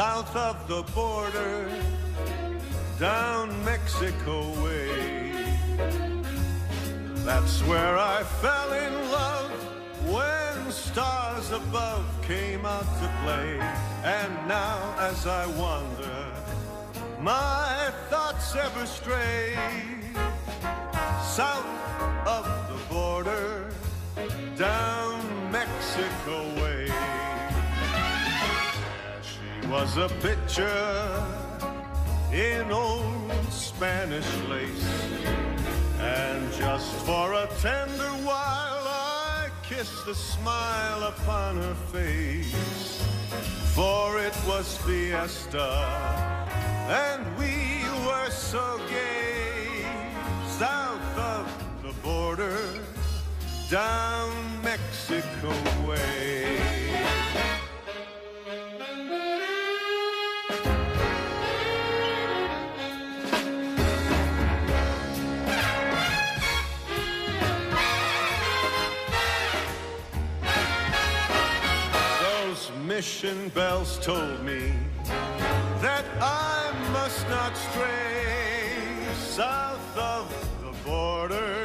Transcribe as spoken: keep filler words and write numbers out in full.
south of the border, down Mexico way. That's where I fell in love, when stars above came out to play. And now as I wander, my thoughts ever stray south of the border, down Mexico way. She was a picture in old Spanish lace, and just for a tender while I kissed the smile upon her face. For it was fiesta, and we were so gay, south of the border, down Mexico way. Mission bells told me that I must not stray south of the border.